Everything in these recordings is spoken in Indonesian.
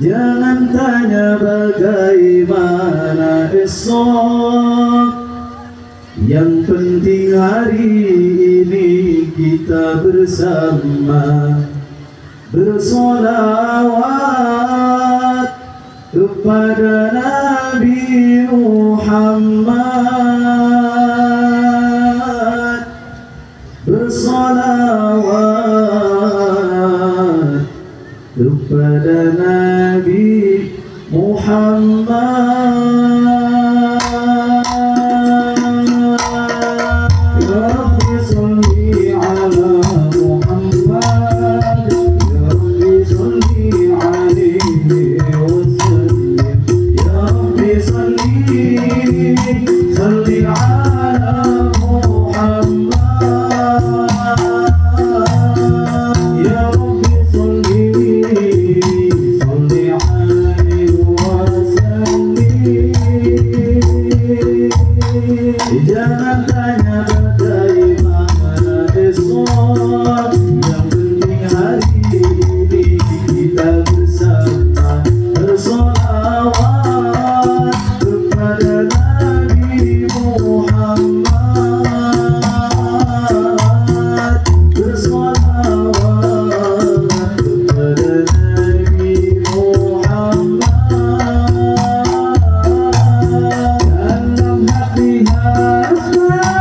Jangan tanya bagaimana esok, yang penting hari ini kita bersama bersolawat kepada Nabi Muhammad, bersolawat kepada Nabi Muhammad. Terima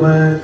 Aman.